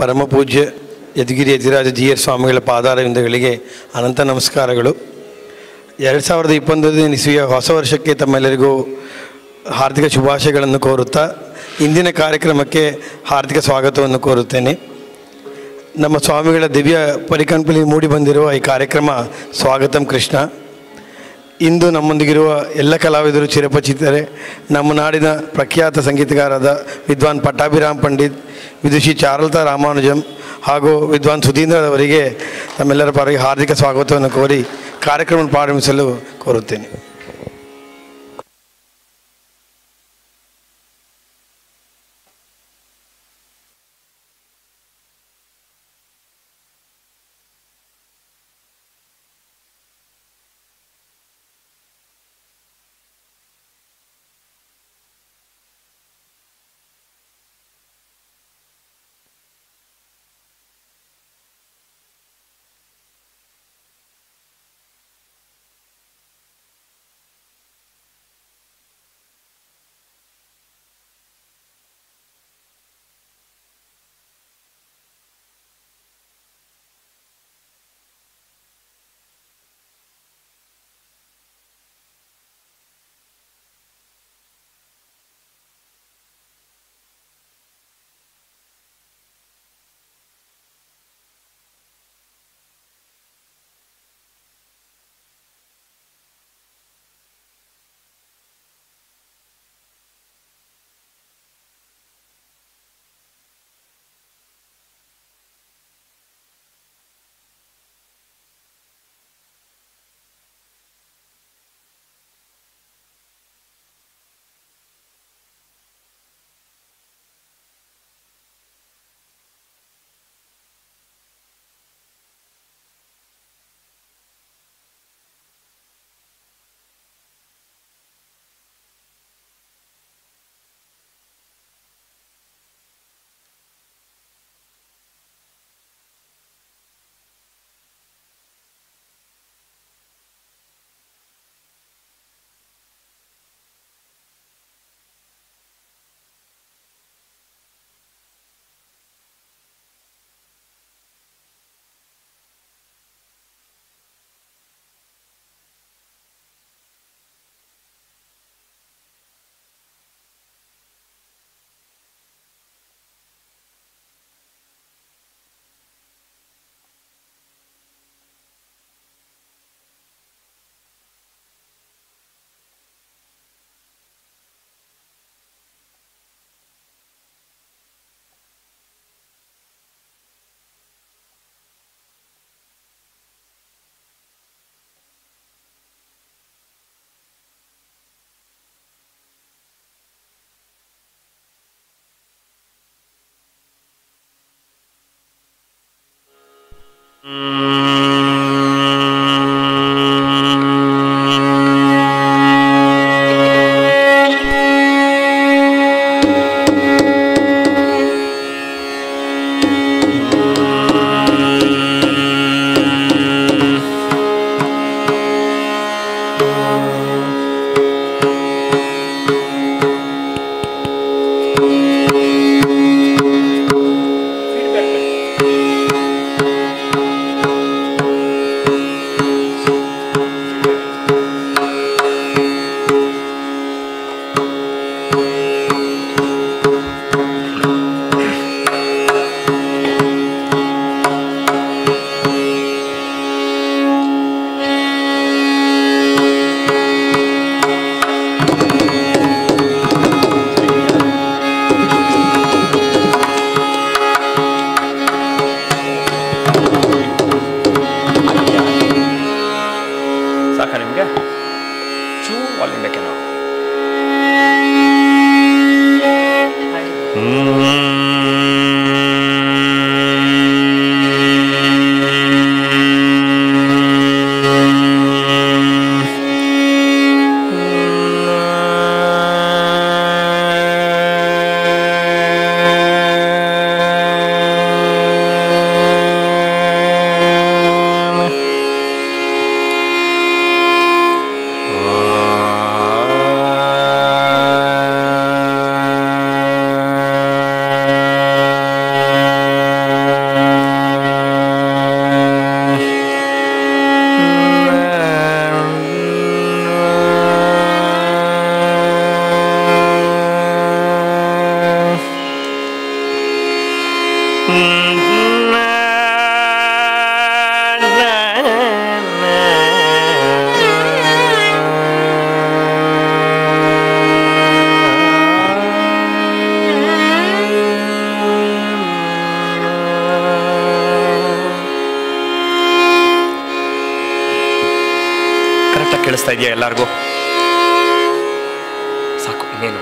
परम पूज्य यदुगिरी यथिराज जीयर स्वामी पादारविंदे अनंत नमस्कार 2021 इस्विय ಹೊಸ ವರ್ಷಕ್ಕೆ ತಮ್ಮೆಲ್ಲರಿಗೂ हार्दिक ಶುಭಾಶಯಗಳನ್ನು ಕೋರುತ್ತಾ ಇಂದಿನ ಕಾರ್ಯಕ್ರಮಕ್ಕೆ हार्दिक ಸ್ವಾಗತವನ್ನು ಕೋರುತ್ತೇನೆ। ನಮ್ಮ ಸ್ವಾಮಿಗಳ ದಿವ್ಯ ಪರಿಕಲ್ಪನೆ ಮೂಡಿ ಬಂದಿರುವ ಈ ಕಾರ್ಯಕ್ರಮ ಸ್ವಾಗತಂ ಕೃಷ್ಣ। ಇಂದು ನಮ್ಮೊಂದಿಗಿರುವ ಎಲ್ಲ ಕಲಾವಿದರು ಚಿರಪರಿಚಿತರೇ। ನಮ್ಮ ನಾಡಿನ ಪ್ರಖ್ಯಾತ ಸಂಗೀತಗಾರರಾದ ವಿದ್ವಾನ್ ಪಟ್ಟಾಭಿರಾಮ್ ಪಂಡಿತ್, ವಿದುಷಿ चारुलता ರಾಮಾನುಜಂ ಹಾಗೂ ವಿದ್ವಾನ್ ಸುಧೀಂದ್ರವರಗೆ ತಮ್ಮೆಲ್ಲರ ಪರವಾಗಿ ಹಾರ್ದಿಕ ಸ್ವಾಗತವನ್ನು ಕೋರಿ कार्यक्रम प्रारंभिसलु कोरुत्तेने। ಅನಿಸ್ತಾ ಇದೆಯಾ ಎಲ್ಲರಿಗೂ? ಸಾಕು, ಇನ್ನೇನು?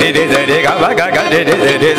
They रे रे गा गा गा रे रे रे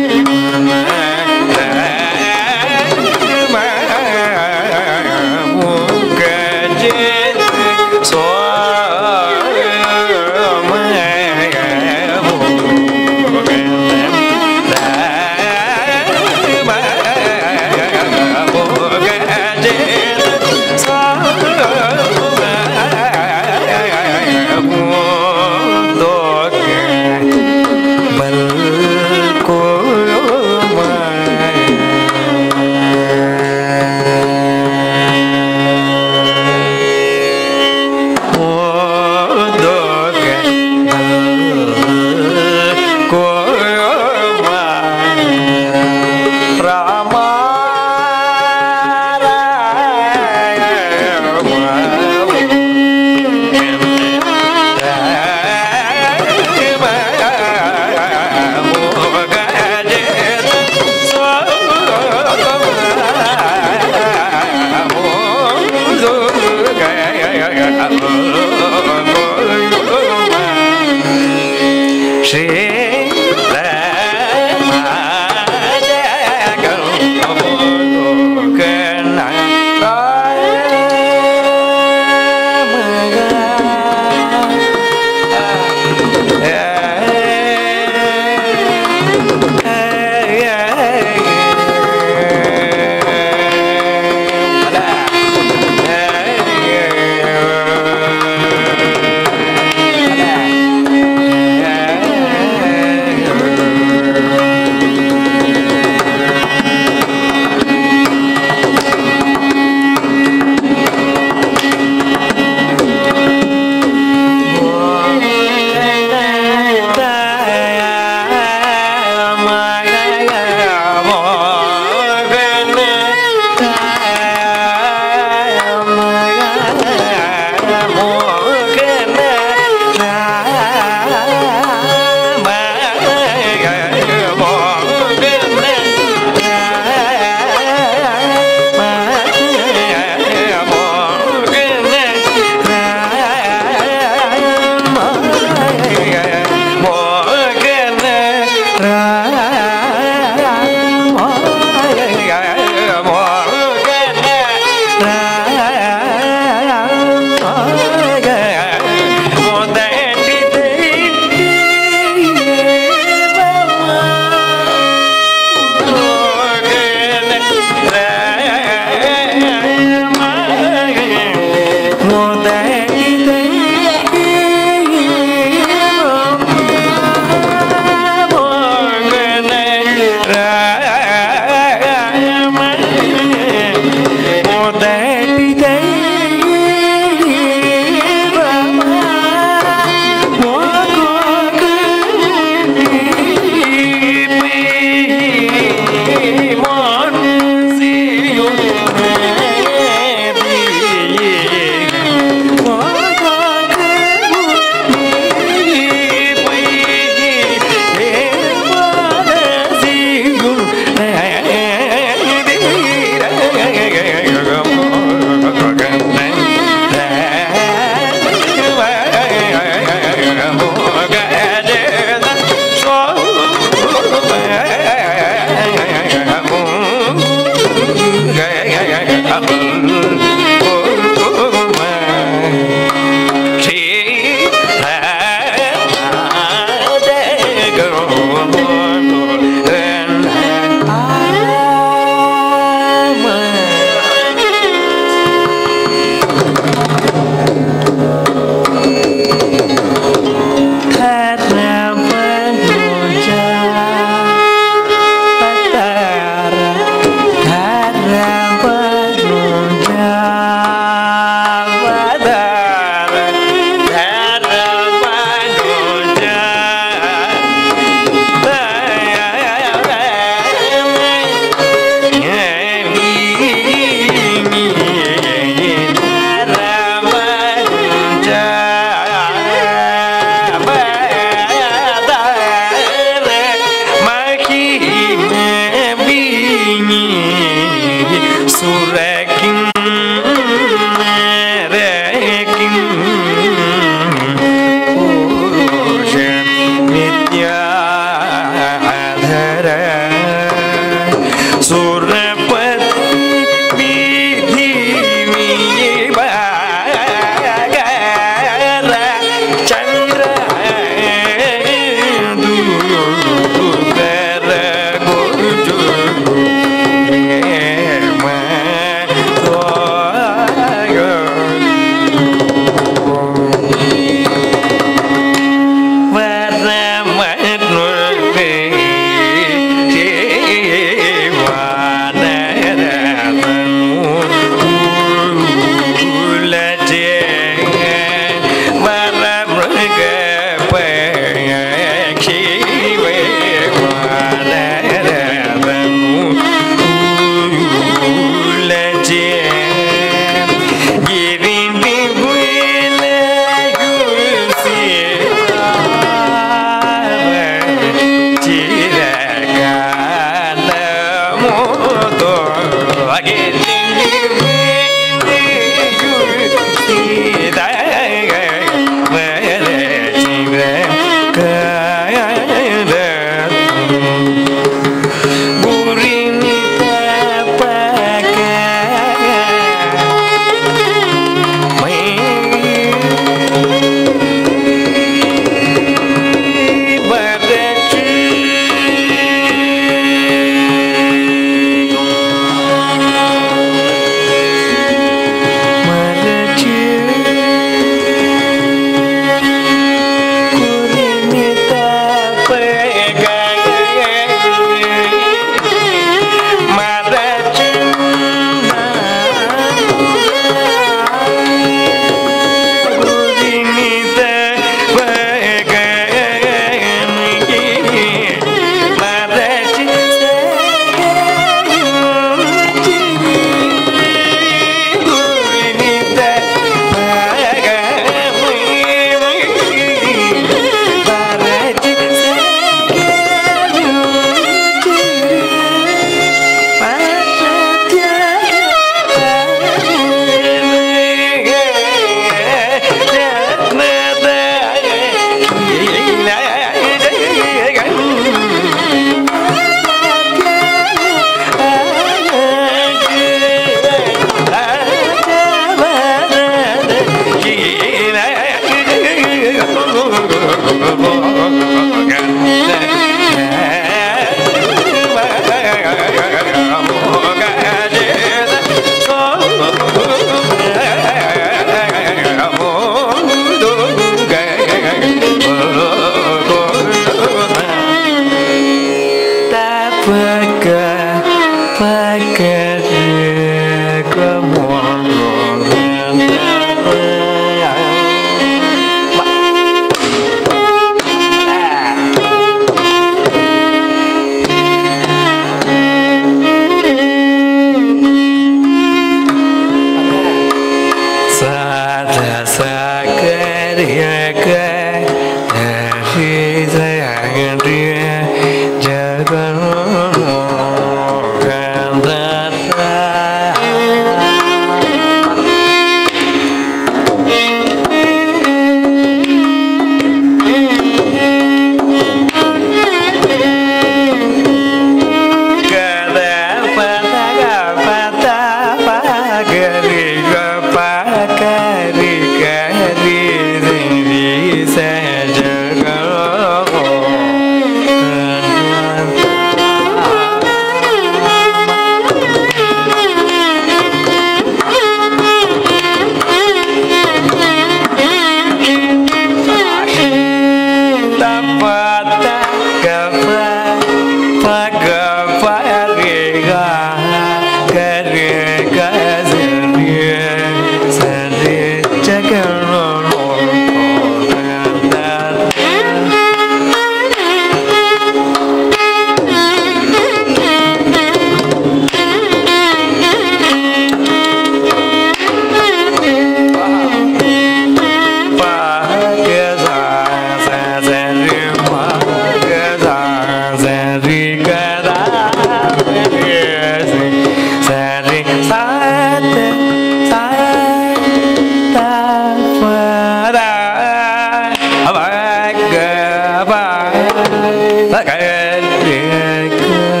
Pagare, pagare, pagare.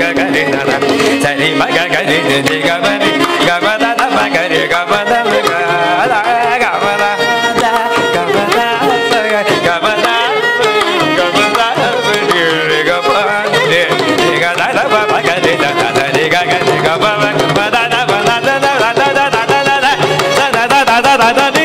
गगरि दादा सरि मग गरि जि गबरि गबदा दम गरि गबदा गला गबदा गबदा गबदा गबदा गबदा गरि गबदा जि गदा दम गरि दादा सरि गगरि गबदा बदा बदा दादा दादा दादा दादा दादा दादा दादा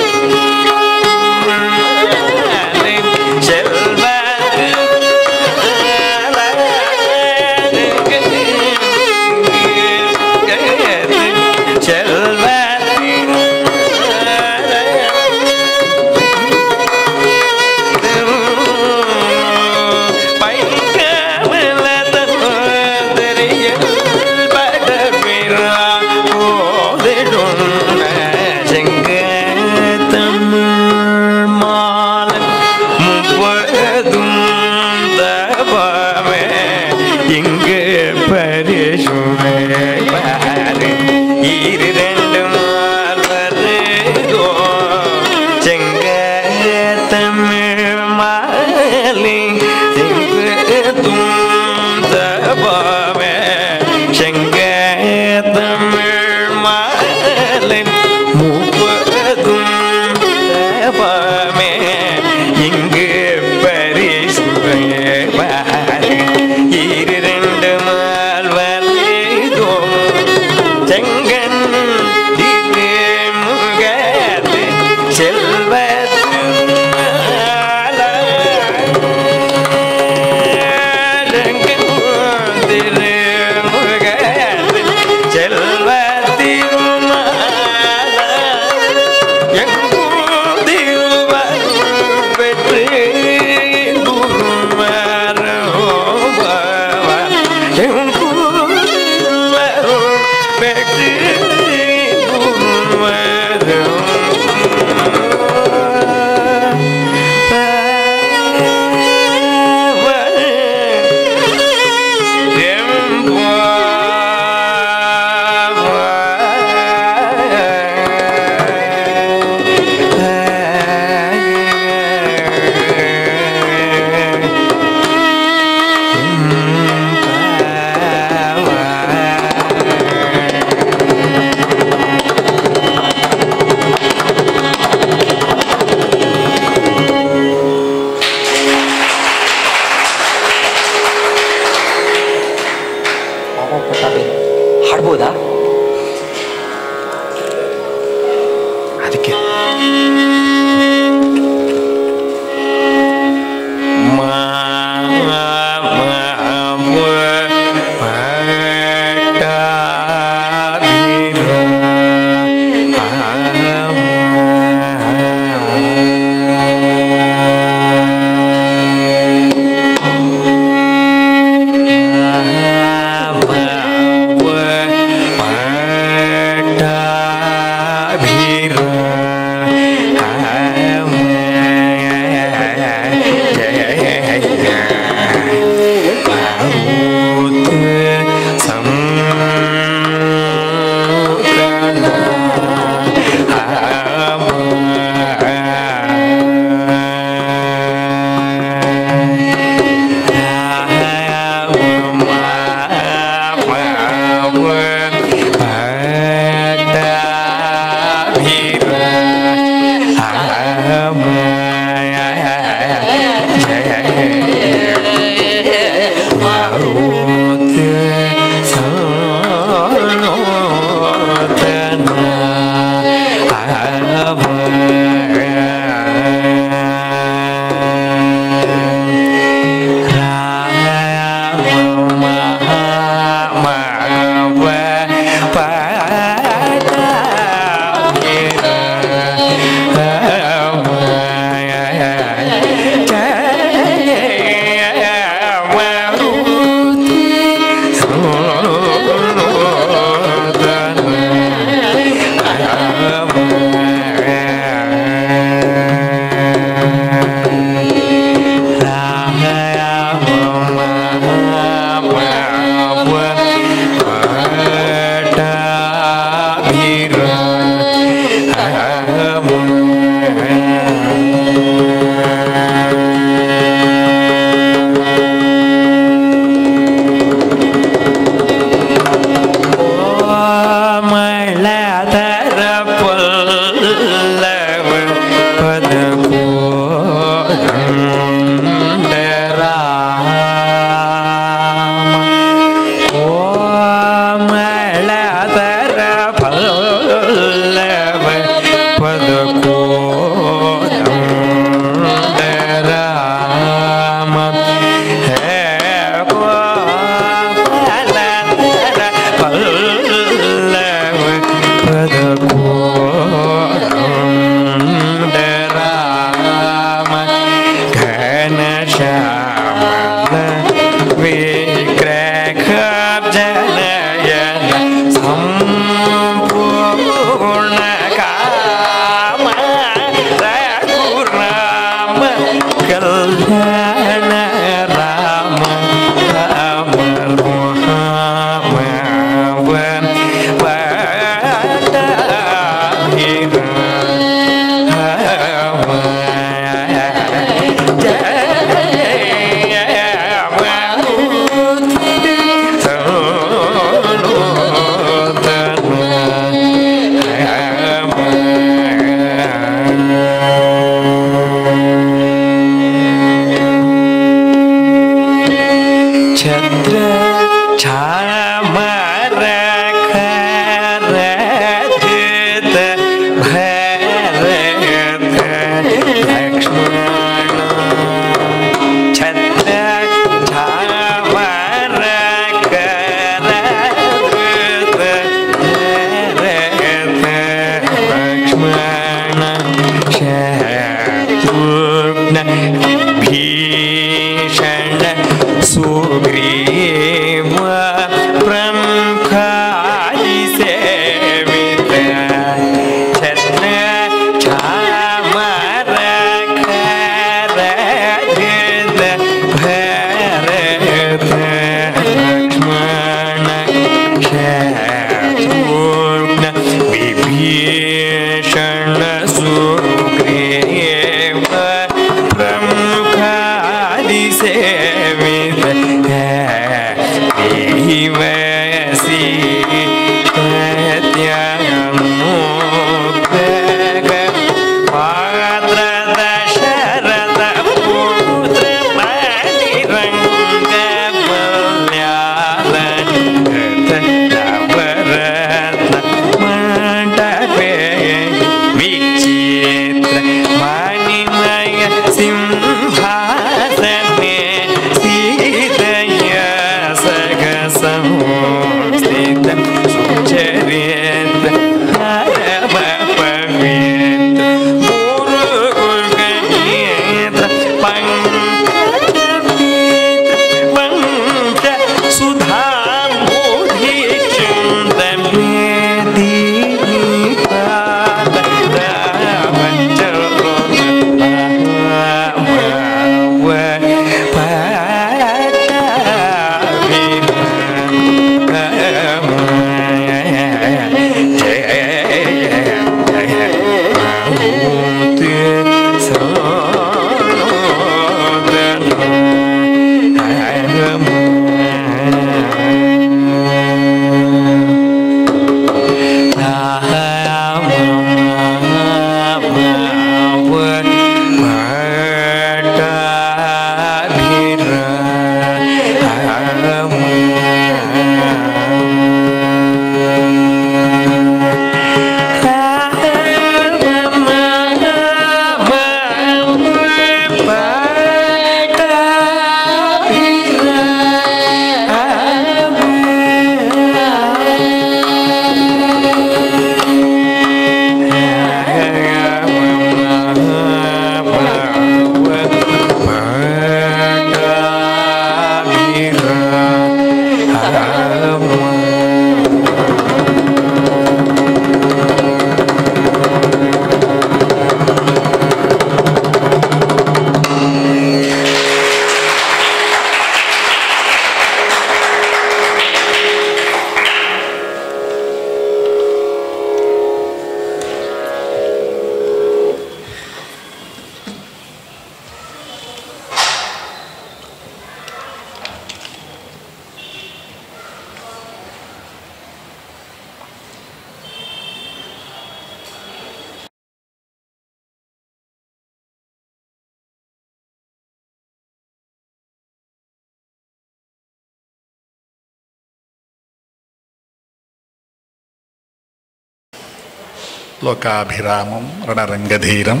लोकाभिरामं रणरंगधीरं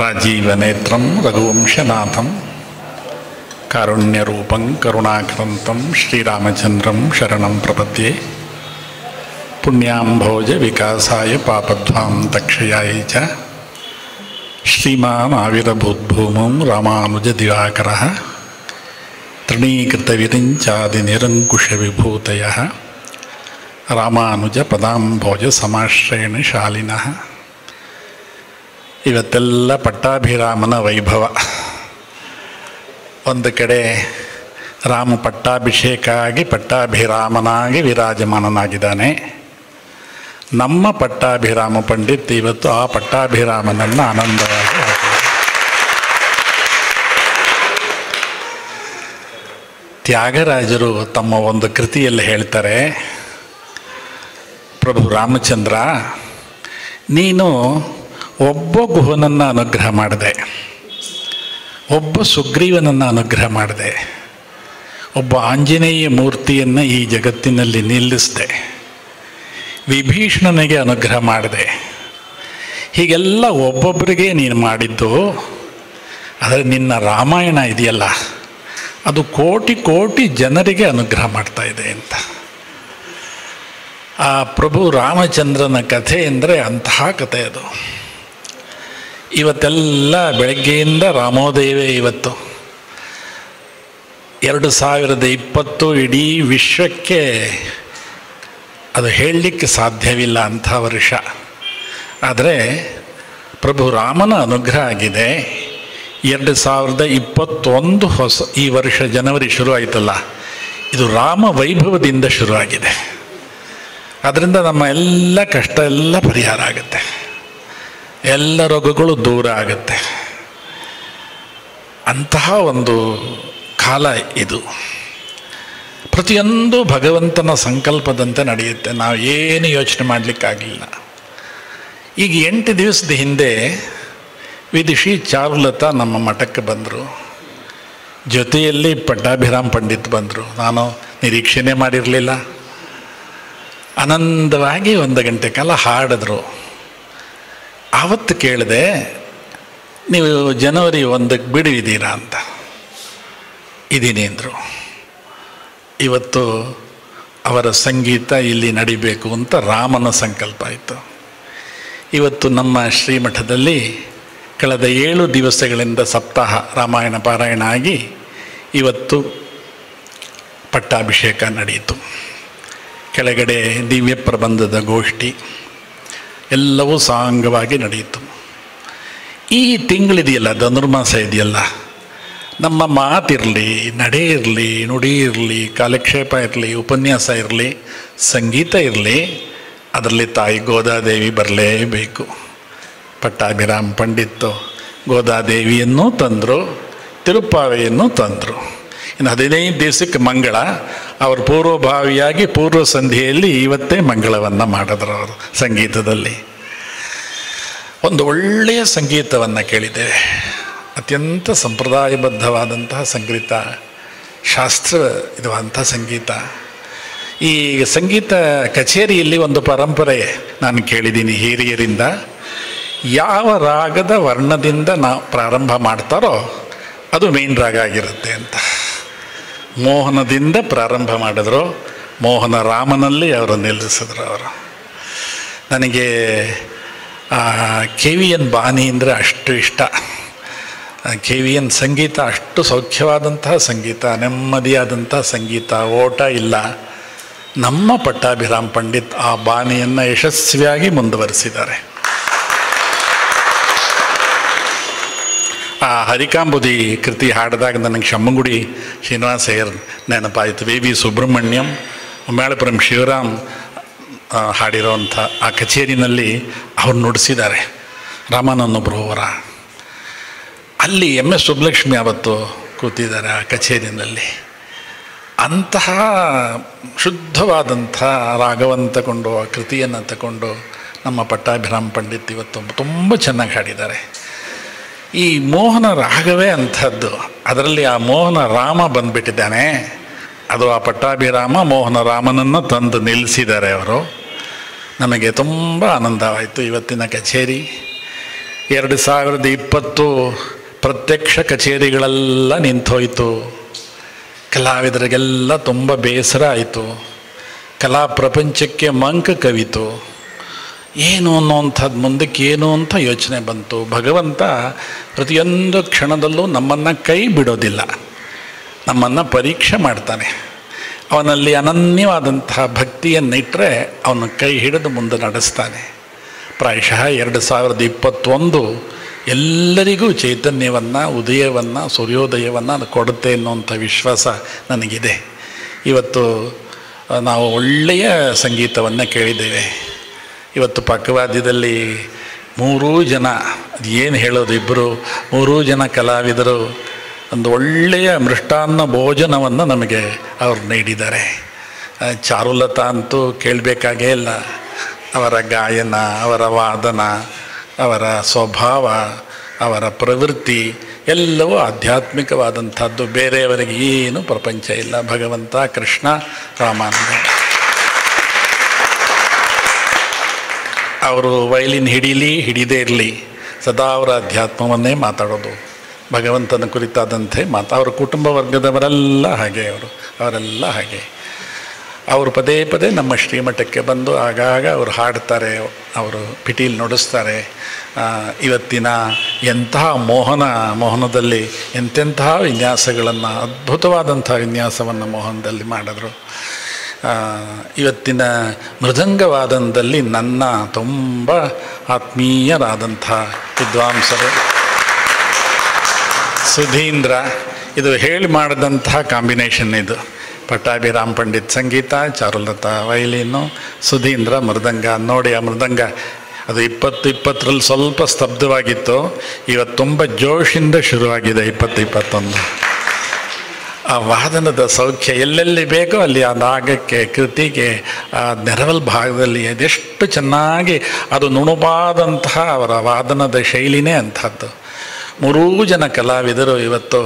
राजीवनेत्रं रघुवंशनाथं कारुण्यरूपं करुणाकरंतं श्रीरामचंद्रं शरणं प्रपद्ये पुण्याम्भोज विकासाय पापद्वां तक्षयाय च श्रीमान् आविर्भूतभूमं रामानुजदिवाकरः त्रिणीकृतविरिञ्चादिनिरङ्कुशविभूतयः रामानुज पदाम्भोज समाश्रयण शालिनः इवत्तेल्ल पट्टाभिरामन वैभव ओंदु कड़े राम पट्टाभिषेक आगि पट्टाभिरामनागि विराजमाननागिदाने नम्म पट्टाभिराम पंडित इवत्तु आ पट्टाभिरामनन्न आनंदवागि त्यागराजरु तम्म ओंदु कृतियल्लि हेळ्तारे प्रभु रामचंद्र नीनु ಒಬ್ಬ ಗುಹನನ್ನ ಅನುಗ್ರಹ ಮಾಡಿದೆ, ಒಬ್ಬ ಸುಗ್ರೀವನನ್ನ ಅನುಗ್ರಹ ಮಾಡಿದೆ, ಒಬ್ಬ ಆಂಜನೇಯ ಮೂರ್ತಿಯನ್ನು ಈ ಜಗತ್ತಿನಲ್ಲಿ ನಿಲ್ಲಿಸಿದೆ, ವಿಭೀಷಣನಿಗೆ ಅನುಗ್ರಹ ಮಾಡಿದೆ. ಹೀಗೆಲ್ಲ ಒಬ್ಬೊಬ್ಬರಿಗೆ ನೀನು ಮಾಡಿದ್ದು. ಆದರೆ ನಿನ್ನ ರಾಮಾಯಣ ಇದೆಯಲ್ಲ, ಅದು ಕೋಟಿ ಕೋಟಿ ಜನರಿಗೆ ಅನುಗ್ರಹ ಮಾಡ್ತಾ ಇದೆ ಅಂತ. ಆ ಪ್ರಭು ರಾಮಚಂದ್ರನ ಕಥೆ ಅಂದರೆ ಅಂತಹ ಕಥೆ ಅದು. ಇವತ್ತೆಲ್ಲ ಬೆಳಗ್ಗೆಯಿಂದ ರಾಮೋದಯವೇ ಇವತ್ತು. 2020 ಇಡೀ ವಿಶ್ವಕ್ಕೆ ಅದು ಹೇಳಲಿಕ್ಕೆ ಸಾಧ್ಯವಿಲ್ಲ ಅಂಥ ವರ್ಷ. ಆದರೆ ಪ್ರಭು ರಾಮನ ಅನುಗ್ರಹ ಆಗಿದೆ. 2021 ಹೊಸ ಈ ವರ್ಷ ಜನವರಿ ಶುರು ಆಯಿತಲ್ಲ, ಇದು ರಾಮ ವೈಭವದಿಂದ ಶುರುವಾಗಿದೆ. ಅದರಿಂದ ನಮ್ಮ ಎಲ್ಲ ಕಷ್ಟ ಎಲ್ಲ ಪರಿಹಾರ ಆಗುತ್ತೆ, ಎಲ್ಲ ರೋಗಗಳು ದೂರ ಆಗುತ್ತೆ. ಅಂತಹ ಒಂದು ಕಾಲ ಇದು. ಪ್ರತಿಯೊಂದು ಭಗವಂತನ ಸಂಕಲ್ಪದಂತೆ ನಡೆಯುತ್ತೆ, ನಾವು ಏನು ಯೋಚನೆ ಮಾಡಲಿಕ್ಕಾಗಿಲ್ಲ. ಈಗ 8 ದಿವಸದ ಹಿಂದೆ ವಿದುಷಿ ಚಾರುಲತಾ ನಮ್ಮ ಮಠಕ್ಕೆ ಬಂದರು, ಜೊತೆಯಲ್ಲಿ ಪಟ್ಟಾಭಿರಾಮ್ ಪಂಡಿತ್ ಬಂದರು. ನಾನು ನಿರೀಕ್ಷೆನೇ ಮಾಡಿರಲಿಲ್ಲ. ಆನಂದವಾಗಿ 1 ಗಂಟೆ ಕಾಲ ಹಾಡಿದ್ರು. ಆವತ್ತು ಕೇಳಿದೆ, ನೀವು ಜನವರಿ 1ಕ್ಕೆ ಬಿಡುವಿದ್ದೀರಾ ಅಂತ. ಇದೀನಿ ಅಂದರು. ಇವತ್ತು ಅವರ ಸಂಗೀತ ಇಲ್ಲಿ ನಡಿಬೇಕು ಅಂತ ರಾಮನ ಸಂಕಲ್ಪ ಆಯಿತು. ಇವತ್ತು ನಮ್ಮ ಶ್ರೀಮಠದಲ್ಲಿ ಕಳೆದ 7 ದಿವಸಗಳಿಂದ ಸಪ್ತಾಹ ರಾಮಾಯಣ ಪಾರಾಯಣ ಆಗಿ ಇವತ್ತು ಪಟ್ಟಾಭಿಷೇಕ ನಡೆಯಿತು. ಕೆಳಗಡೆ ದಿವ್ಯ ಪ್ರಬಂಧದ ಗೋಷ್ಠಿ ಎಲ್ಲವೂ ಸಾಂಗವಾಗಿ ನಡೆಯಿತು. ಈ ತಿಂಗಳಿದೆಯಲ್ಲ, ಧನುರ್ಮಾಸ ಇದೆಯಲ್ಲ, ನಮ್ಮ ಮಾತಿರಲಿ, ನಡೆ ಇರಲಿ, ನುಡಿ ಇರಲಿ, ಕಾಲಕ್ಷೇಪ ಇರಲಿ, ಉಪನ್ಯಾಸ ಇರಲಿ, ಸಂಗೀತ ಇರಲಿ, ಅದರಲ್ಲಿ ತಾಯಿ ಗೋದಾದೇವಿ ಬರಲೇಬೇಕು. ಪಟ್ಟಾಭಿರಾಮ್ ಪಂಡಿತ್ತು ಗೋದಾದೇವಿಯನ್ನು ತಂದರು, ತಿರುಪ್ಪಾವೆಯನ್ನು ತಂದರು. ಇನ್ನು 15 ದಿವಸಕ್ಕೆ ಮಂಗಳ. ಅವರು ಪೂರ್ವಭಾವಿಯಾಗಿ ಪೂರ್ವ ಸಂಧಿಯಲ್ಲಿ ಇವತ್ತೇ ಮಂಗಳವನ್ನು ಮಾಡಿದ್ರು. ಅವರು ಸಂಗೀತದಲ್ಲಿ ಒಂದು ಒಳ್ಳೆಯ ಸಂಗೀತವನ್ನು ಕೇಳಿದ್ದೇವೆ. ಅತ್ಯಂತ ಸಂಪ್ರದಾಯಬದ್ಧವಾದಂತಹ ಸಂಗೀತ, ಶಾಸ್ತ್ರವಿರುವಂಥ ಸಂಗೀತ. ಈ ಸಂಗೀತ ಕಚೇರಿಯಲ್ಲಿ ಒಂದು ಪರಂಪರೆ ನಾನು ಕೇಳಿದ್ದೀನಿ ಹಿರಿಯರಿಂದ, ಯಾವ ರಾಗದ ವರ್ಣದಿಂದ ನಾವು ಪ್ರಾರಂಭ ಮಾಡ್ತಾರೋ ಅದು ಮೇನ್ ರಾಗ ಆಗಿರುತ್ತೆ ಅಂತ. ಮೋಹನದಿಂದ ಪ್ರಾರಂಭ ಮಾಡಿದ್ರು, ಮೋಹನ ರಾಮನಲ್ಲಿ ಅವರು ನಿಲ್ಲಿಸಿದ್ರು. ಅವರು ನನಗೆ KVN ಬಾನಿ ಅಂದರೆ ಅಷ್ಟು ಇಷ್ಟ. KVN ಸಂಗೀತ ಅಷ್ಟು ಸೌಖ್ಯವಾದಂತಹ ಸಂಗೀತ, ನೆಮ್ಮದಿಯಾದಂಥ ಸಂಗೀತ, ಓಟ ಇಲ್ಲ. ನಮ್ಮ ಪಟ್ಟಾಭಿರಾಮ್ ಪಂಡಿತ್ ಆ ಬಾನಿಯನ್ನು ಯಶಸ್ವಿಯಾಗಿ ಮುಂದುವರಿಸಿದ್ದಾರೆ. ಆ ಹರಿಕಾಂಬುದಿ ಕೃತಿ ಹಾಡಿದಾಗ ನನಗೆ ಶಮ್ಮಂಗುಡಿ ಶ್ರೀನಿವಾಸ ಹೇರ್ ನೆನಪಾಯಿತು. ವಿ ಸುಬ್ರಹ್ಮಣ್ಯಂ, ಉಮ್ಯಾಳಪುರಂ ಶಿವರಾಮ್ ಹಾಡಿರೋವಂಥ ಆ ಕಚೇರಿನಲ್ಲಿ ಅವ್ರು ನುಡಿಸಿದ್ದಾರೆ. ರಾಮಾನಂದೊಬ್ಬರವರ ಅಲ್ಲಿ MS ಸುಬ್ಬಲಕ್ಷ್ಮಿ ಅವತ್ತು ಕೂತಿದ್ದಾರೆ ಆ ಕಚೇರಿನಲ್ಲಿ. ಅಂತಹ ಶುದ್ಧವಾದಂಥ ರಾಗವನ್ನು ತಗೊಂಡು ಆ ಕೃತಿಯನ್ನು ತಗೊಂಡು ನಮ್ಮ ಪಟ್ಟಾಭಿರಾಮ್ ಪಂಡಿತ್ ಇವತ್ತು ತುಂಬ ಚೆನ್ನಾಗಿ ಹಾಡಿದ್ದಾರೆ. ಈ ಮೋಹನ ರಾಗವೇ ಅಂಥದ್ದು. ಅದರಲ್ಲಿ ಆ ಮೋಹನ ರಾಮ ಬಂದುಬಿಟ್ಟಿದ್ದಾನೆ. ಅದು ಆ ಪಟ್ಟಾಭಿರಾಮ ಮೋಹನ ರಾಮನನ್ನು ತಂದು ನಿಲ್ಲಿಸಿದ್ದಾರೆ ಅವರು. ನಮಗೆ ತುಂಬ ಆನಂದವಾಯಿತು ಇವತ್ತಿನ ಕಚೇರಿ. 2020 ಪ್ರತ್ಯಕ್ಷ ಕಚೇರಿಗಳೆಲ್ಲ ನಿಂತೋಯಿತು. ಕಲಾವಿದರಿಗೆಲ್ಲ ತುಂಬ ಬೇಸರ ಆಯಿತು. ಕಲಾ ಪ್ರಪಂಚಕ್ಕೆ ಮಂಕ ಕವಿತು. ಏನು ಅನ್ನೋವಂಥದ್ದು ಮುಂದಕ್ಕೆ ಏನು ಅಂತ ಯೋಚನೆ ಬಂತು. ಭಗವಂತ ಪ್ರತಿಯೊಂದು ಕ್ಷಣದಲ್ಲೂ ನಮ್ಮನ್ನು ಕೈ ಬಿಡೋದಿಲ್ಲ, ನಮ್ಮನ್ನು ಪರೀಕ್ಷೆ ಮಾಡ್ತಾನೆ. ಅವನಲ್ಲಿ ಅನನ್ಯವಾದಂತಹ ಭಕ್ತಿಯನ್ನಿಟ್ಟರೆ ಅವನು ಕೈ ಹಿಡಿದು ಮುಂದೆ ನಡೆಸ್ತಾನೆ. ಪ್ರಾಯಶಃ 2021 ಎಲ್ಲರಿಗೂ ಚೈತನ್ಯವನ್ನು, ಉದಯವನ್ನು, ಸೂರ್ಯೋದಯವನ್ನು ಅದು ಕೊಡುತ್ತೆ ಅನ್ನುವಂಥ ವಿಶ್ವಾಸ ನನಗಿದೆ. ಇವತ್ತು ನಾವು ಒಳ್ಳೆಯ ಸಂಗೀತವನ್ನು ಕೇಳಿದ್ದೇವೆ. ಇವತ್ತು ಪಕ್ಕವಾದ್ಯದಲ್ಲಿ 3 ಜನ, ಅದು ಏನು ಹೇಳೋದು, 3 ಜನ ಕಲಾವಿದರು ಒಂದು ಒಳ್ಳೆಯ ಮೃಷ್ಟಾನ್ನ ಭೋಜನವನ್ನು ನಮಗೆ ಅವರು ನೀಡಿದ್ದಾರೆ. ಚಾರುಲತಾ ಅಂತೂ ಕೇಳಬೇಕಾಗೇ ಇಲ್ಲ. ಅವರ ಗಾಯನ, ಅವರ ವಾದನ, ಅವರ ಸ್ವಭಾವ, ಅವರ ಪ್ರವೃತ್ತಿ ಎಲ್ಲವೂ ಆಧ್ಯಾತ್ಮಿಕವಾದಂಥದ್ದು. ಬೇರೆಯವರಿಗೆ ಏನು ಪ್ರಪಂಚ ಇಲ್ಲ, ಭಗವಂತ, ಕೃಷ್ಣ, ರಾಮಾನುಜ. ಅವರು ವಯಲಿನ್ ಹಿಡಿದೇ ಇರಲಿ, ಸದಾ ಅವರ ಅಧ್ಯಾತ್ಮವನ್ನೇ ಮಾತಾಡೋದು, ಭಗವಂತನ ಕುರಿತಾದಂತೆ ಅವರ ಕುಟುಂಬ ವರ್ಗದವರೆಲ್ಲ ಹಾಗೆ, ಅವರೆಲ್ಲ ಹಾಗೆ. ಅವರು ಪದೇ ಪದೇ ನಮ್ಮ ಶ್ರೀಮಠಕ್ಕೆ ಬಂದು ಆಗಾಗ ಅವರು ಹಾಡ್ತಾರೆ, ಅವರು ಪಿಟೀಲ್ ನುಡಿಸ್ತಾರೆ. ಇವತ್ತಿನ ಎಂತಹ ಮೋಹನದಲ್ಲಿ ಎಂತೆಂತಹ ವಿನ್ಯಾಸಗಳನ್ನು, ಅದ್ಭುತವಾದಂತಹ ವಿನ್ಯಾಸವನ್ನು ಮೋಹನದಲ್ಲಿ ಮಾಡಿದ್ರು. ಇವತ್ತಿನ ಮೃದಂಗವಾದನದಲ್ಲಿ ನನ್ನ ತುಂಬ ಆತ್ಮೀಯರಾದಂಥ ವಿದ್ವಾಂಸರು ಸುಧೀಂದ್ರ, ಇದು ಹೇಳಿ ಮಾಡಿದಂತಹ ಕಾಂಬಿನೇಷನ್ ಇದು. पट्टाभिराम पंडित संगीत, चारुलता वयलीनु, सुधीन्द्र मृದಂಗ. ನೋಡಿ ಆ ಮೃದಂಗ ಅದು 20-20ರಲ್ಲಿ ಸ್ವಲ್ಪ ಸ್ತಬ್ಧವಾಗಿತ್ತು, ಇವತ್ತು ತುಂಬ ಜೋಶಿಂದ ಶುರುವಾಗಿದೆ. 20-21 ಆ ವಾದನದ ಸೌಖ್ಯ ಎಲ್ಲೆಲ್ಲಿ ಬೇಕೋ ಅಲ್ಲಿ ಆ ನಾಗಕ್ಕೆ ಕೃತಿಗೆ ಆ ನೆರವಲ್ ಭಾಗದಲ್ಲಿ ಅದೆಷ್ಟು ಚೆನ್ನಾಗಿ ಅದು ನುಣುಪಾದಂತಹ ಅವರ ವಾದನದ ಶೈಲಿನೇ ಅಂಥದ್ದು. ಮೂರೂ ಜನ ಕಲಾವಿದರು ಇವತ್ತು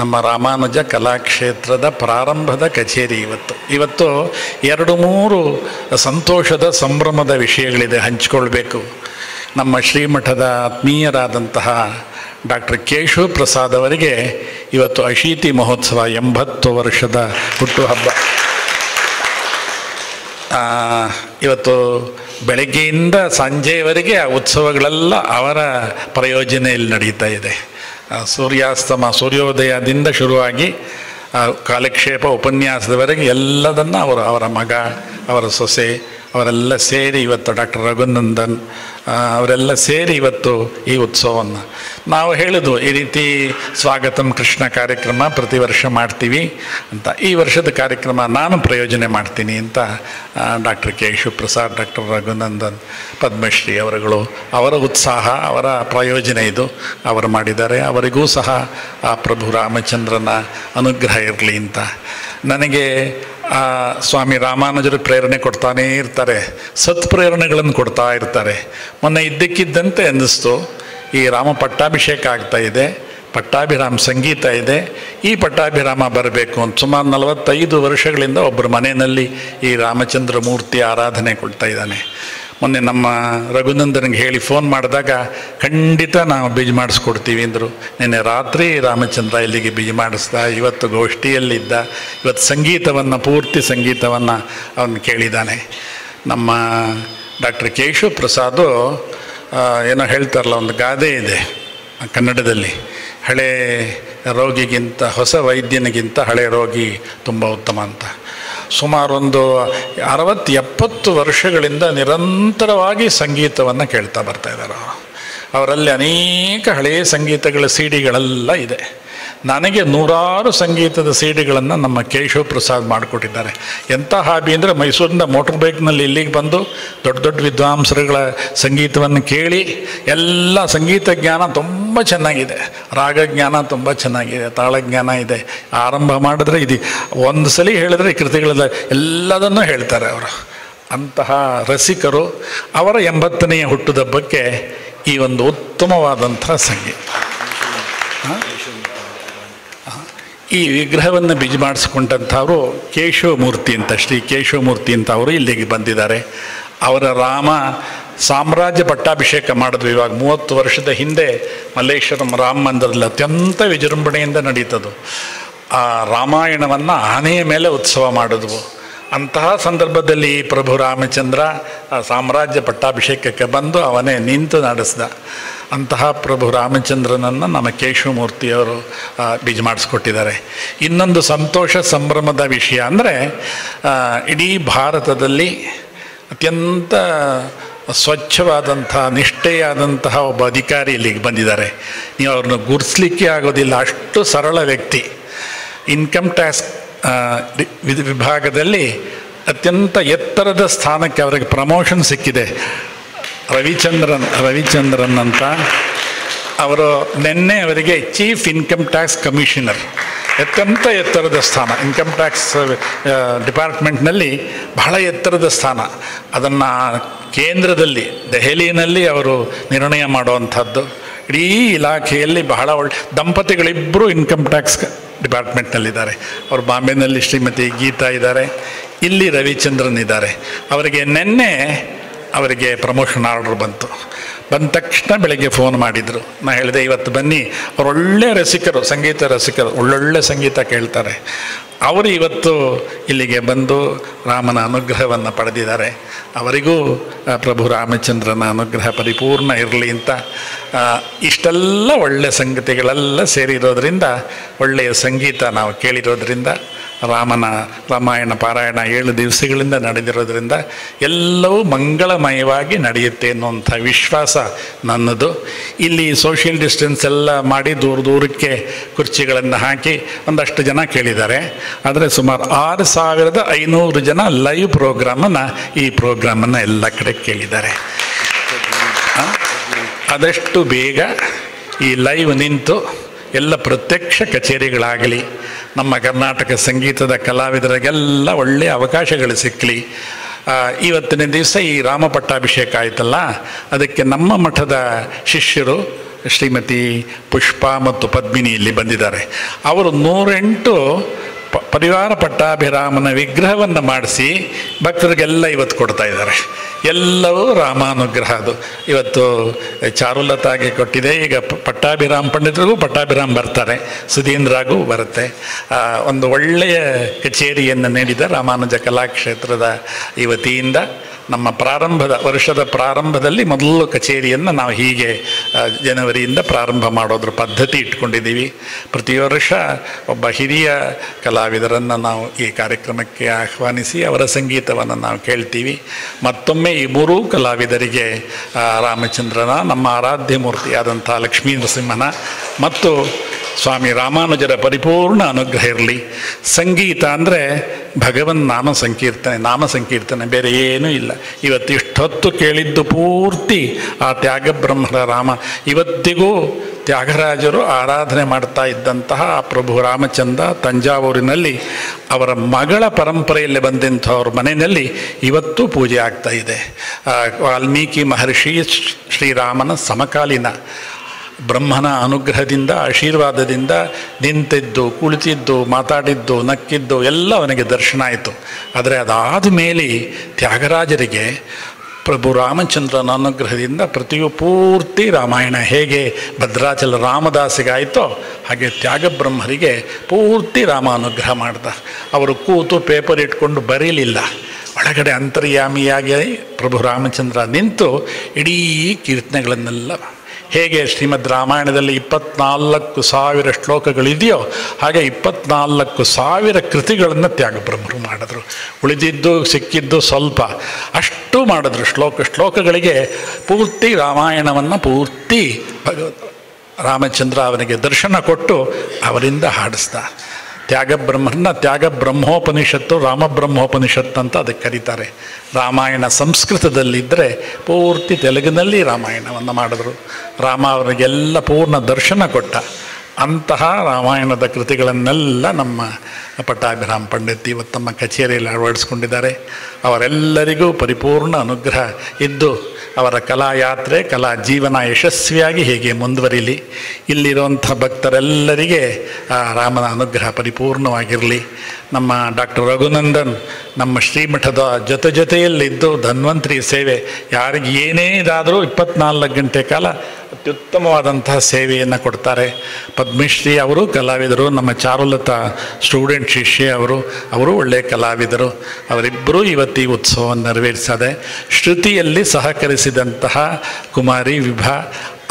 ನಮ್ಮ ರಾಮಾನುಜ ಕಲಾಕ್ಷೇತ್ರದ ಪ್ರಾರಂಭದ ಕಚೇರಿ. ಇವತ್ತು ಇವತ್ತು 2-3 ಸಂತೋಷದ ಸಂಭ್ರಮದ ವಿಷಯಗಳಿದೆ ಹಂಚಿಕೊಳ್ಬೇಕು. ನಮ್ಮ ಶ್ರೀಮಠದ ಆತ್ಮೀಯರಾದಂತಹ ಡಾಕ್ಟರ್ ಕೇಶವ ಪ್ರಸಾದ್ ಅವರಿಗೆ ಇವತ್ತು ಅಶೀತಿ ಮಹೋತ್ಸವ, 80 ವರ್ಷದ ಹುಟ್ಟುಹಬ್ಬ. ಇವತ್ತು ಬೆಳಗ್ಗೆಯಿಂದ ಸಂಜೆಯವರೆಗೆ ಆ ಉತ್ಸವಗಳೆಲ್ಲ ಅವರ ಪ್ರಯೋಜನೆಯಲ್ಲಿ ನಡೀತಾ ಇದೆ. ಸೂರ್ಯಾಸ್ತಮ ಸೂರ್ಯೋದಯದಿಂದ ಶುರುವಾಗಿ ಕಾಲಕ್ಷೇಪ ಉಪನ್ಯಾಸದವರೆಗೆ ಎಲ್ಲದನ್ನು ಅವರು, ಅವರ ಮಗ, ಅವರ ಸೊಸೆ ಅವರೆಲ್ಲ ಸೇರಿ ಇವತ್ತು ಡಾಕ್ಟರ್ ರಘುನಂದನ್ ಅವರೆಲ್ಲ ಸೇರಿ ಇವತ್ತು ಈ ಉತ್ಸವವನ್ನು ನಾವು ಹೇಳಿದ್ವು. ಈ ರೀತಿ ಸ್ವಾಗತಂ ಕೃಷ್ಣ ಕಾರ್ಯಕ್ರಮ ಪ್ರತಿ ವರ್ಷ ಮಾಡ್ತೀವಿ ಅಂತ. ಈ ವರ್ಷದ ಕಾರ್ಯಕ್ರಮ ನಾನು ಪ್ರಯೋಜನೆ ಮಾಡ್ತೀನಿ ಅಂತ ಡಾಕ್ಟರ್ ಕೇಶವ ಪ್ರಸಾದ್, ಡಾಕ್ಟರ್ ರಘುನಂದನ್, ಪದ್ಮಶ್ರೀ ಅವರುಗಳು, ಅವರ ಉತ್ಸಾಹ, ಅವರ ಪ್ರಯೋಜನ ಇದು ಅವರು ಮಾಡಿದ್ದಾರೆ. ಅವರಿಗೂ ಸಹ ಆ ಪ್ರಭು ರಾಮಚಂದ್ರನ ಅನುಗ್ರಹ ಇರಲಿ ಅಂತ. ನನಗೆ ಸ್ವಾಮಿ ರಾಮಾನುಜರು ಪ್ರೇರಣೆ ಕೊಡ್ತಾನೇ ಇರ್ತಾರೆ, ಸತ್ಪ್ರೇರಣೆಗಳನ್ನು ಕೊಡ್ತಾ ಇರ್ತಾರೆ. ಮೊನ್ನೆ ಇದ್ದಕ್ಕಿದ್ದಂತೆ ಅನ್ನಿಸ್ತು, ಈ ರಾಮ ಪಟ್ಟಾಭಿಷೇಕ ಆಗ್ತಾ ಇದೆ, ಪಟ್ಟಾಭಿರಾಮ್ ಸಂಗೀತ ಇದೆ, ಈ ಪಟ್ಟಾಭಿರಾಮ ಬರಬೇಕು ಅಂತ. ಸುಮಾರು 45 ವರ್ಷಗಳಿಂದ ಒಬ್ಬರ ಮನೆಯಲ್ಲಿ ಈ ರಾಮಚಂದ್ರ ಮೂರ್ತಿ ಆರಾಧನೆ ಕೊಡ್ತಾ ಇದ್ದಾನೆ. ಮೊನ್ನೆ ನಮ್ಮ ರಘುನಂದನಿಗೆ ಹೇಳಿ ಫೋನ್ ಮಾಡಿದಾಗ ಖಂಡಿತ ನಾವು ಬೀಜ ಮಾಡಿಸ್ಕೊಡ್ತೀವಿ ಅಂದರು. ನಿನ್ನೆ ರಾತ್ರಿ ರಾಮಚಂದ್ರ ಇಲ್ಲಿಗೆ ಬೀಜ ಮಾಡಿಸ್ದ, ಇವತ್ತು ಗೋಷ್ಠಿಯಲ್ಲಿದ್ದ, ಇವತ್ತು ಸಂಗೀತವನ್ನು ಪೂರ್ತಿ ಸಂಗೀತವನ್ನು ಅವನು ಕೇಳಿದ್ದಾನೆ. ನಮ್ಮ ಡಾಕ್ಟರ್ ಕೇಶವ ಪ್ರಸಾದ್ ಏನೋ ಹೇಳ್ತಾರಲ್ಲ, ಒಂದು ಗಾದೆ ಇದೆ ಕನ್ನಡದಲ್ಲಿ, ಹಳೆ ರೋಗಿಗಿಂತ ಹೊಸ ವೈದ್ಯನಿಗಿಂತ ಹಳೆ ರೋಗಿ ತುಂಬ ಉತ್ತಮ ಅಂತ. ಸುಮಾರೊಂದು 60-70 ವರ್ಷಗಳಿಂದ ನಿರಂತರವಾಗಿ ಸಂಗೀತವನ್ನು ಕೇಳ್ತಾ ಬರ್ತಾ ಇದ್ದಾರೆ ಅವರು. ಅವರಲ್ಲಿ ಅನೇಕ ಹಳೆಯ ಸಂಗೀತಗಳ ಸಿಡಿಗಳೆಲ್ಲ ಇದೆ. ನನಗೆ 100 ಸಂಗೀತದ ಸಿಡಿಗಳನ್ನು ನಮ್ಮ ಕೇಶವ ಪ್ರಸಾದ್ ಮಾಡಿಕೊಟ್ಟಿದ್ದಾರೆ. ಎಂಥ ಹಾಬಿ ಅಂದರೆ, ಮೈಸೂರಿನಿಂದ ಮೋಟರ್ ಬೈಕ್ನಲ್ಲಿ ಇಲ್ಲಿಗೆ ಬಂದು ದೊಡ್ಡ ದೊಡ್ಡ ವಿದ್ವಾಂಸರುಗಳ ಸಂಗೀತವನ್ನು ಕೇಳಿ ಎಲ್ಲ ಸಂಗೀತ ಜ್ಞಾನ ತುಂಬ ಚೆನ್ನಾಗಿದೆ, ರಾಗಜ್ಞಾನ ತುಂಬ ಚೆನ್ನಾಗಿದೆ, ತಾಳಜ್ಞಾನ ಇದೆ. ಆರಂಭ ಮಾಡಿದ್ರೆ ಇದು ಒಂದು ಸಲ ಹೇಳಿದ್ರೆ ಕೃತಿಗಳೆಲ್ಲ ಎಲ್ಲದನ್ನೂ ಹೇಳ್ತಾರೆ ಅವರು. ಅಂತಹ ರಸಿಕರು. ಅವರ 80ನೇ ಹುಟ್ಟುಹಬ್ಬಕ್ಕೆ ಈ ಒಂದು ಉತ್ತಮವಾದಂಥ ಸಂಗೀತ, ಈ ವಿಗ್ರಹವನ್ನು ಬೀಜ ಮಾಡಿಸ್ಕೊಂಡಂಥವರು ಕೇಶವಮೂರ್ತಿ ಅಂತ, ಶ್ರೀ ಕೇಶವಮೂರ್ತಿ ಅಂತ ಅವರು ಇಲ್ಲಿಗೆ ಬಂದಿದ್ದಾರೆ. ಅವರ ರಾಮ ಸಾಮ್ರಾಜ್ಯ ಪಟ್ಟಾಭಿಷೇಕ ಮಾಡಿದ್ವಿ ಇವಾಗ 30 ವರ್ಷದ ಹಿಂದೆ ಮಲ್ಲೇಶ್ವರಂ ರಾಮ ಮಂದಿರದಲ್ಲಿ ಅತ್ಯಂತ ವಿಜೃಂಭಣೆಯಿಂದ ನಡೀತದ್ದು. ಆ ರಾಮಾಯಣವನ್ನು ಆನೆಯ ಮೇಲೆ ಉತ್ಸವ ಮಾಡಿದ್ವು. ಅಂತಹ ಸಂದರ್ಭದಲ್ಲಿ ಪ್ರಭು ರಾಮಚಂದ್ರ ಆ ಸಾಮ್ರಾಜ್ಯ ಪಟ್ಟಾಭಿಷೇಕಕ್ಕೆ ಬಂದು ಅವನೇ ನಿಂತು ನಡೆಸಿದ. ಅಂತಹ ಪ್ರಭು ರಾಮಚಂದ್ರನನ್ನು ನಮ್ಮ ಕೇಶವಮೂರ್ತಿಯವರು ಬೀಜ ಮಾಡಿಸ್ಕೊಟ್ಟಿದ್ದಾರೆ. ಇನ್ನೊಂದು ಸಂತೋಷ ಸಂಭ್ರಮದ ವಿಷಯ ಅಂದರೆ, ಇಡೀ ಭಾರತದಲ್ಲಿ ಅತ್ಯಂತ ಸ್ವಚ್ಛವಾದಂಥ ನಿಷ್ಠೆಯಾದಂತಹ ಒಬ್ಬ ಅಧಿಕಾರಿ ಇಲ್ಲಿಗೆ ಬಂದಿದ್ದಾರೆ. ನೀವು ಅವ್ರನ್ನ ಗುರ್ಸ್ಲಿಕ್ಕೆ ಆಗೋದಿಲ್ಲ, ಅಷ್ಟು ಸರಳ ವ್ಯಕ್ತಿ. ಇನ್ಕಮ್ ಟ್ಯಾಕ್ಸ್ ವಿಭಾಗದಲ್ಲಿ ಅತ್ಯಂತ ಎತ್ತರದ ಸ್ಥಾನಕ್ಕೆ ಅವರಿಗೆ ಪ್ರಮೋಷನ್ ಸಿಕ್ಕಿದೆ. ರವಿಚಂದ್ರನ್ ಅಂತ ಅವರು ನಿನ್ನೆ ಅವರಿಗೆ ಚೀಫ್ ಇನ್ಕಮ್ ಟ್ಯಾಕ್ಸ್ ಕಮಿಷನರ್, ಅತ್ಯಂತ ಎತ್ತರದ ಸ್ಥಾನ. ಇನ್ಕಮ್ ಟ್ಯಾಕ್ಸ್ ಡಿಪಾರ್ಟ್ಮೆಂಟ್ನಲ್ಲಿ ಬಹಳ ಎತ್ತರದ ಸ್ಥಾನ. ಅದನ್ನು ಕೇಂದ್ರದಲ್ಲಿ ದೆಹಲಿಯಲ್ಲಿ ಅವರು ನಿರ್ಣಯ ಮಾಡುವಂಥದ್ದು. ಇಡೀ ಇಲಾಖೆಯಲ್ಲಿ ಬಹಳ ಒಳ್ಳೆ ದಂಪತಿಗಳಿಬ್ಬರು ಇನ್ಕಮ್ ಟ್ಯಾಕ್ಸ್ ಡಿಪಾರ್ಟ್ಮೆಂಟ್ನಲ್ಲಿದ್ದಾರೆ. ಅವರು ಬಾಂಬೆನಲ್ಲಿ ಶ್ರೀಮತಿ ಗೀತಾ ಇದ್ದಾರೆ, ಇಲ್ಲಿ ರವಿಚಂದ್ರನ್ ಇದ್ದಾರೆ. ಅವರಿಗೆ ನಿನ್ನೆ ಅವರಿಗೆ ಪ್ರಮೋಷನ್ ಆರ್ಡ್ರ್ ಬಂತು. ಬಂದ ತಕ್ಷಣ ಬೆಳಗ್ಗೆ ಫೋನ್ ಮಾಡಿದರು. ನಾನು ಹೇಳಿದೆ ಇವತ್ತು ಬನ್ನಿ, ಅವರೊಳ್ಳೆ ರಸಿಕರು, ಸಂಗೀತ ರಸಿಕರು, ಒಳ್ಳೊಳ್ಳೆ ಸಂಗೀತ ಕೇಳ್ತಾರೆ. ಅವರು ಇವತ್ತು ಇಲ್ಲಿಗೆ ಬಂದು ರಾಮನ ಅನುಗ್ರಹವನ್ನು ಪಡೆದಿದ್ದಾರೆ. ಅವರಿಗೂ ಪ್ರಭು ರಾಮಚಂದ್ರನ ಅನುಗ್ರಹ ಪರಿಪೂರ್ಣ ಇರಲಿ ಅಂತ. ಇಷ್ಟೆಲ್ಲ ಒಳ್ಳೆಯ ಸಂಗತಿಗಳೆಲ್ಲ ಸೇರಿರೋದ್ರಿಂದ, ಒಳ್ಳೆಯ ಸಂಗೀತ ನಾವು ಕೇಳಿರೋದ್ರಿಂದ ರಾಮಾಯಣ ಪಾರಾಯಣ 7 ದಿವಸಗಳಿಂದ ನಡೆದಿರೋದ್ರಿಂದ ಎಲ್ಲವೂ ಮಂಗಳಮಯವಾಗಿ ನಡೆಯುತ್ತೆ ಅನ್ನುವಂಥ ವಿಶ್ವಾಸ ನನ್ನದು. ಇಲ್ಲಿ ಸೋಷಿಯಲ್ ಡಿಸ್ಟೆನ್ಸ್ ಎಲ್ಲ ಮಾಡಿ ದೂರ ದೂರಕ್ಕೆ ಕುರ್ಚಿಗಳನ್ನು ಹಾಕಿ ಒಂದಷ್ಟು ಜನ ಕೇಳಿದ್ದಾರೆ. ಆದರೆ ಸುಮಾರು 6500 ಜನ ಲೈವ್ ಪ್ರೋಗ್ರಾಮನ್ನು ಎಲ್ಲ ಕಡೆ ಕೇಳಿದ್ದಾರೆ. ಆದಷ್ಟು ಬೇಗ ಈ ಲೈವ್ ನಿಂತು ಎಲ್ಲ ಪ್ರತ್ಯಕ್ಷ ಕಚೇರಿಗಳಾಗಲಿ, ನಮ್ಮ ಕರ್ನಾಟಕ ಸಂಗೀತದ ಕಲಾವಿದರಿಗೆಲ್ಲ ಒಳ್ಳೆಯ ಅವಕಾಶಗಳು ಸಿಕ್ಕಲಿ. ಇವತ್ತಿನ ದಿವಸ ಈ ರಾಮ ಪಟ್ಟಾಭಿಷೇಕ ಆಯಿತಲ್ಲ, ಅದಕ್ಕೆ ನಮ್ಮ ಮಠದ ಶಿಷ್ಯರು ಶ್ರೀಮತಿ ಪುಷ್ಪಾ ಮತ್ತು ಪದ್ಮಿನಿ ಇಲ್ಲಿ ಬಂದಿದ್ದಾರೆ. ಅವರು 108 ಪರಿವಾರ ಪಟ್ಟಾಭಿರಾಮನ ವಿಗ್ರಹವನ್ನು ಮಾಡಿಸಿ ಭಕ್ತರಿಗೆಲ್ಲ ಇವತ್ತು ಕೊಡ್ತಾ ಇದ್ದಾರೆ. ಎಲ್ಲವೂ ರಾಮಾನುಗ್ರಹ. ಅದು ಇವತ್ತು ಚಾರುಲತಾಗೆ ಕೊಟ್ಟಿದೆ, ಈಗ ಪಟ್ಟಾಭಿರಾಮ್ ಪಂಡಿತರಿಗೂ ಪಟ್ಟಾಭಿರಾಮ್ ಬರ್ತಾರೆ, ಸುಧೀಂದ್ರಗೂ ಬರುತ್ತೆ. ಒಂದು ಒಳ್ಳೆಯ ಕಚೇರಿಯನ್ನು ನೀಡಿದ ರಾಮಾನುಜ ಕಲಾಕ್ಷೇತ್ರದ ಈ ವತಿಯಿಂದ ನಮ್ಮ ವರ್ಷದ ಪ್ರಾರಂಭದಲ್ಲಿ ಮೊದಲು ಕಚೇರಿಯನ್ನು ನಾವು ಹೀಗೆ ಜನವರಿಯಿಂದ ಪ್ರಾರಂಭ ಮಾಡೋದ್ರ ಪದ್ಧತಿ ಇಟ್ಕೊಂಡಿದ್ದೀವಿ. ಪ್ರತಿ ವರ್ಷ ಒಬ್ಬ ಹಿರಿಯ ಕಲಾವಿದರನ್ನು ನಾವು ಈ ಕಾರ್ಯಕ್ರಮಕ್ಕೆ ಆಹ್ವಾನಿಸಿ ಅವರ ಸಂಗೀತವನ್ನು ನಾವು ಕೇಳ್ತೀವಿ. ಮತ್ತೊಮ್ಮೆ ಈ 3 ಕಲಾವಿದರಿಗೆ ರಾಮಚಂದ್ರನ, ನಮ್ಮ ಆರಾಧ್ಯ ಮೂರ್ತಿಯಾದಂಥ ಲಕ್ಷ್ಮೀ ನರಸಿಂಹನ ಮತ್ತು ಸ್ವಾಮಿ ರಾಮಾನುಜರ ಪರಿಪೂರ್ಣ ಅನುಗ್ರಹ ಇರಲಿ. ಸಂಗೀತ ಅಂದರೆ ಭಗವನ್ ನಾಮ ಸಂಕೀರ್ತನೆ ಬೇರೆ ಏನೂ ಇಲ್ಲ. ಇವತ್ತು ಇಷ್ಟೊತ್ತು ಕೇಳಿದ್ದು ಪೂರ್ತಿ ಆ ತ್ಯಾಗಬ್ರಹ್ಮರ ರಾಮ. ಇವತ್ತಿಗೂ ತ್ಯಾಗರಾಜರು ಆರಾಧನೆ ಮಾಡ್ತಾ ಇದ್ದಂತಹ ಪ್ರಭು ರಾಮಚಂದ್ರ ತಂಜಾವೂರಿನಲ್ಲಿ ಅವರ ಮಗಳ ಪರಂಪರೆಯಲ್ಲಿ ಬಂದಂಥವ್ರ ಮನೆಯಲ್ಲಿ ಇವತ್ತು ಪೂಜೆ ಆಗ್ತಾ ಇದೆ. ವಾಲ್ಮೀಕಿ ಮಹರ್ಷಿ ಶ್ರೀರಾಮನ ಸಮಕಾಲೀನ ಬ್ರಹ್ಮನ ಅನುಗ್ರಹದಿಂದ ಆಶೀರ್ವಾದದಿಂದ ನಿಂತಿದ್ದು ಕುಳಿತಿದ್ದು ಮಾತಾಡಿದ್ದು ನಕ್ಕಿದ್ದು ಎಲ್ಲ ಅವನಿಗೆ ದರ್ಶನ ಆಯಿತು. ಆದರೆ ಅದಾದ ಮೇಲೆ ತ್ಯಾಗರಾಜರಿಗೆ ಪ್ರಭು ರಾಮಚಂದ್ರನ ಅನುಗ್ರಹದಿಂದ ಪ್ರತಿಯೂ ಪೂರ್ತಿ ರಾಮಾಯಣ ಹೇಗೆ ಭದ್ರಾಚಲ ರಾಮದಾಸಿಗಾಯಿತೋ ಹಾಗೆ ತ್ಯಾಗಬ್ರಹ್ಮರಿಗೆ ಪೂರ್ತಿ ರಾಮ ಅನುಗ್ರಹ ಮಾಡ್ದ. ಅವರು ಕೂತು ಪೇಪರ್ ಇಟ್ಕೊಂಡು ಬರೀಲಿಲ್ಲ, ಒಳಗಡೆ ಅಂತರ್ಯಾಮಿಯಾಗಿ ಪ್ರಭು ರಾಮಚಂದ್ರ ನಿಂತು ಇಡೀ ಕೀರ್ತನೆಗಳನ್ನೆಲ್ಲ ಹೇಗೆ ಶ್ರೀಮದ್ ರಾಮಾಯಣದಲ್ಲಿ 24,000 ಶ್ಲೋಕಗಳಿದೆಯೋ ಹಾಗೆ 24,000 ಕೃತಿಗಳನ್ನು ತ್ಯಾಗಬ್ರಹ್ಮರು ಮಾಡಿದ್ರು. ಉಳಿದಿದ್ದು ಸಿಕ್ಕಿದ್ದು ಸ್ವಲ್ಪ, ಅಷ್ಟು ಮಾಡಿದ್ರು. ಶ್ಲೋಕಗಳಿಗೆ ಪೂರ್ತಿ ರಾಮಾಯಣವನ್ನು ಪೂರ್ತಿ ರಾಮಚಂದ್ರ ಅವನಿಗೆ ದರ್ಶನ ಕೊಟ್ಟು ಅವರಿಂದ ಹಾಡಿಸ್ದ. ತ್ಯಾಗಬ್ರಹ್ಮನ ತ್ಯಾಗಬ್ರಹ್ಮೋಪನಿಷತ್ತು, ರಾಮಬ್ರಹ್ಮೋಪನಿಷತ್ತು ಅಂತ ಅದಕ್ಕೆ ಕರೀತಾರೆ. ರಾಮಾಯಣ ಸಂಸ್ಕೃತದಲ್ಲಿದ್ದರೆ ಪೂರ್ತಿ ತೆಲುಗಿನಲ್ಲಿ ರಾಮಾಯಣವನ್ನು ಮಾಡಿದ್ರು. ರಾಮ ಅವರಿಗೆಲ್ಲ ಪೂರ್ಣ ದರ್ಶನ ಕೊಟ್ಟ. ಅಂತಹ ರಾಮಾಯಣದ ಕೃತಿಗಳನ್ನೆಲ್ಲ ನಮ್ಮ ಪಟ್ಟಾಭಿರಾಮ್ ಪಂಡಿತ್ ಇವತ್ತು ತಮ್ಮ ಕಚೇರಿಯಲ್ಲಿ ಅಳವಡಿಸ್ಕೊಂಡಿದ್ದಾರೆ. ಅವರೆಲ್ಲರಿಗೂ ಪರಿಪೂರ್ಣ ಅನುಗ್ರಹ ಇದ್ದು ಅವರ ಕಲಾಯಾತ್ರೆ ಕಲಾ ಜೀವನ ಯಶಸ್ವಿಯಾಗಿ ಹೇಗೆ ಮುಂದುವರಿಲಿ. ಇಲ್ಲಿರುವಂಥ ಭಕ್ತರೆಲ್ಲರಿಗೆ ರಾಮನ ಅನುಗ್ರಹ ಪರಿಪೂರ್ಣವಾಗಿರಲಿ. ನಮ್ಮ ಡಾಕ್ಟರ್ ರಘುನಂದನ್ ನಮ್ಮ ಶ್ರೀಮಠದ ಜೊತೆಯಲ್ಲಿದ್ದು ಧನ್ವಂತರಿ ಸೇವೆ, ಯಾರಿಗೆ ಏನೇ ಇದಾದರೂ 24 ಗಂಟೆ ಕಾಲ ಅತ್ಯುತ್ತಮವಾದಂತಹ ಸೇವೆಯನ್ನು ಕೊಡ್ತಾರೆ. ಪದ್ಮಶ್ರೀ ಅವರು ಕಲಾವಿದರು, ನಮ್ಮ ಚಾರುಲತಾ ಸ್ಟೂಡೆಂಟ್ ಶಿಷ್ಯ ಅವರು ಒಳ್ಳೆಯ ಕಲಾವಿದರು. ಅವರಿಬ್ಬರೂ ಇವತ್ತು ಈ ಉತ್ಸವವನ್ನು ನೆರವೇರಿಸಿದೆ. ಶ್ರುತಿಯಲ್ಲಿ ಸಹಕರಿಸಿದಂತಹ ಕುಮಾರಿ ವಿಭಾ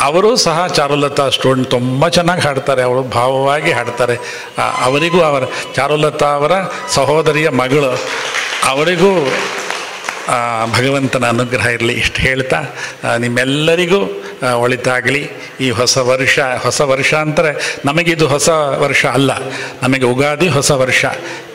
ಅವರು ಸಹ ಚಾರುಲತಾ ಸ್ಟೂಡೆಂಟ್, ತುಂಬ ಚೆನ್ನಾಗಿ ಹಾಡ್ತಾರೆ, ಅವರು ಭಾವವಾಗಿ ಹಾಡ್ತಾರೆ. ಅವರಿಗೂ ಚಾರುಲತಾ ಅವರ ಸಹೋದರಿಯ ಮಗಳು, ಅವರಿಗೂ ಭಗವಂತನ ಅನುಗ್ರಹ ಇರಲಿ. ಇಷ್ಟು ಹೇಳ್ತಾ ನಿಮ್ಮೆಲ್ಲರಿಗೂ ಒಳಿತಾಗಲಿ. ಈ ಹೊಸ ವರ್ಷ ಅಂದರೆ ನಮಗಿದು ಹೊಸ ವರ್ಷ ಅಲ್ಲ, ನಮಗೆ ಯುಗಾದಿ ಹೊಸ ವರ್ಷ,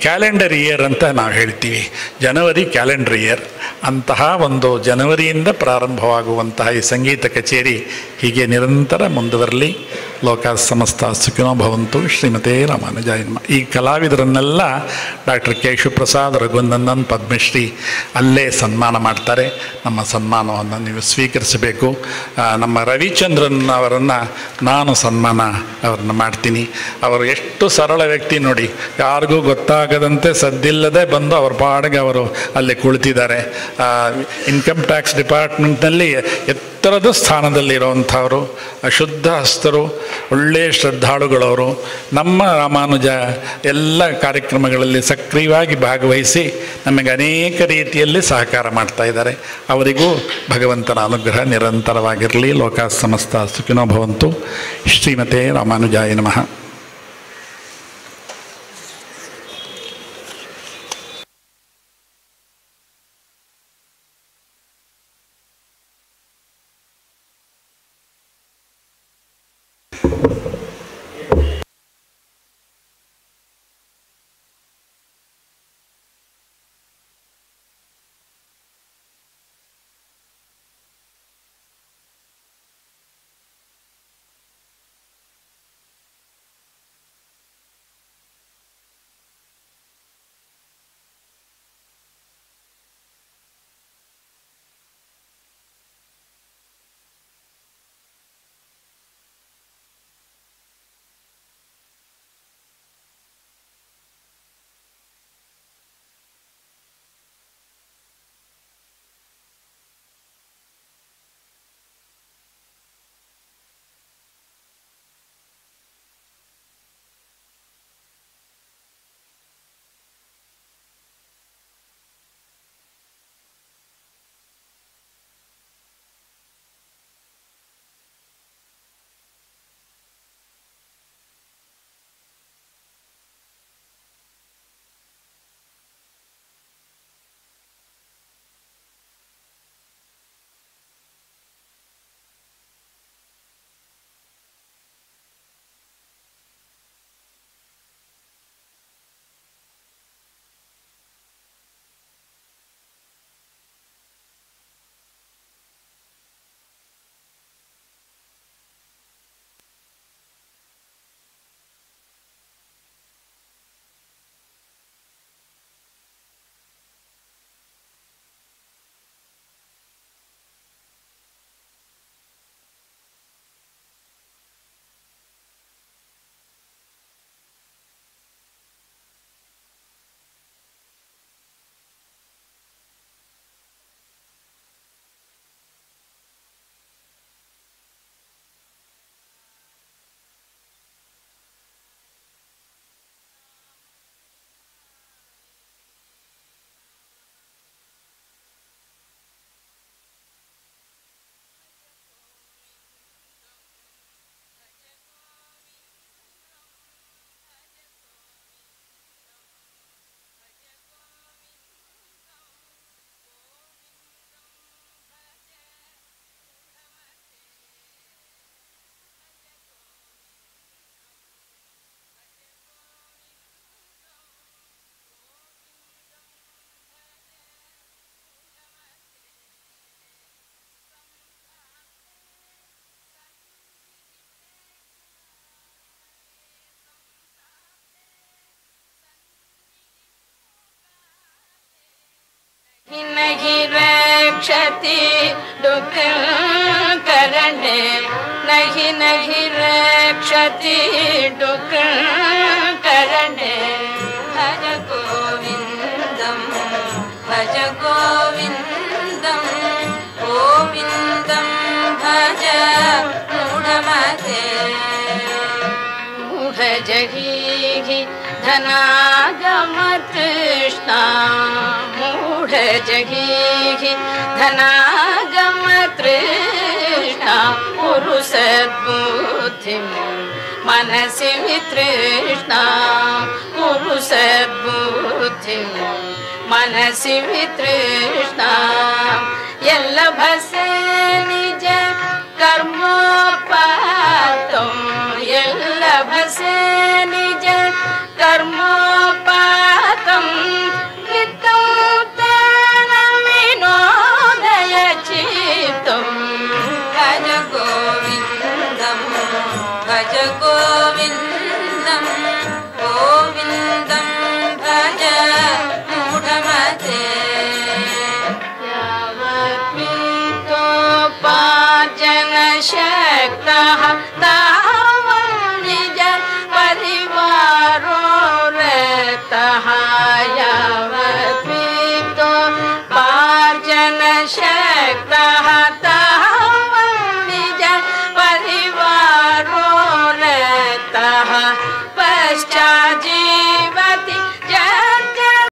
ಕ್ಯಾಲೆಂಡರ್ ಇಯರ್ ಅಂತ ನಾವು ಹೇಳ್ತೀವಿ. ಜನವರಿ ಕ್ಯಾಲೆಂಡರ್ ಇಯರ್. ಅಂತಹ ಒಂದು ಜನವರಿಯಿಂದ ಪ್ರಾರಂಭವಾಗುವಂತಹ ಈ ಸಂಗೀತ ಕಚೇರಿ ಹೀಗೆ ನಿರಂತರ ಮುಂದುವರಲಿ. ಲೋಕ ಸಮಸ್ತ ಸುಖಿನೋ ಭವಂತು. ಶ್ರೀಮತೇ ರಾಮಾನುಜ. ಈ ಕಲಾವಿದರನ್ನೆಲ್ಲ ಡಾಕ್ಟರ್ ಕೇಶವ ಪ್ರಸಾದ್, ರಘುನಂದನ್, ಪದ್ಮಶ್ರೀ ಅಲ್ಲೇ ಸನ್ಮಾನ ಮಾಡ್ತಾರೆ. ನಮ್ಮ ಸನ್ಮಾನವನ್ನು ನೀವು ಸ್ವೀಕರಿಸಬೇಕು. ನಮ್ಮ ರವಿಚಂದ್ರನ್ ಅವರನ್ನು ನಾನು ಅವ್ರನ್ನ ಮಾಡ್ತೀನಿ. ಅವರು ಎಷ್ಟು ಸರಳ ವ್ಯಕ್ತಿ ನೋಡಿ, ಯಾರಿಗೂ ಗೊತ್ತಾಗದಂತೆ ಸದ್ದಿಲ್ಲದೆ ಬಂದು ಅವ್ರ ಪಾಡಿಗೆ ಅವರು ಅಲ್ಲಿ ಕುಳಿತಿದ್ದಾರೆ. ಇನ್ಕಮ್ ಟ್ಯಾಕ್ಸ್ ಡಿಪಾರ್ಟ್ಮೆಂಟ್ನಲ್ಲಿ ಎತ್ತರದ ಸ್ಥಾನದಲ್ಲಿರುವಂಥವರು, ಶುದ್ಧ ಹಸ್ತರು, ಒಳ್ಳೆಯ ಶ್ರದ್ಧಾಳುಗಳವರು. ನಮ್ಮ ರಾಮಾನುಜ ಎಲ್ಲ ಕಾರ್ಯಕ್ರಮಗಳಲ್ಲಿ ಸಕ್ರಿಯವಾಗಿ ಭಾಗವಹಿಸಿ ನಮಗೆ ಅನೇಕ ರೀತಿಯಲ್ಲಿ ಸಹಕಾರ ಮಾಡ್ತಾ ಇದ್ದಾರೆ. ಅವರಿಗೂ ಭಗವಂತನ ಅನುಗ್ರಹ ನಿರಂತರವಾಗಿರಲಿ. ಲೋಕ ಸಮಸ್ತ ಸುಖಿನೋ ಭವಂತು. ಶ್ರೀಮತೇ ರಾಮಾನುಜಾಯ ನಮಃ. नहीं रक्षति दुःखं करणे नहीं रक्षति दुःखं करणे भज गोविन्दं गोविन्दं भज मूढमते मूढजगीहि धनागमतृष्णा जगीहि धनागम तृष्णा पुरुषद्बुद्धिं मनसि वितृष्णा पुरुषद्बुद्धिं मनसि वितृष्णा यल्लभसे निज कर्मोपातं यल्लभसे निज कर्मोपातं गोविन्दं गोविन्दं भज मूढमते यावत्पितोपार्जनशक्तः तावन् निज परिवारो रतः यावत्पितोपार्जनशक्तः Chaji।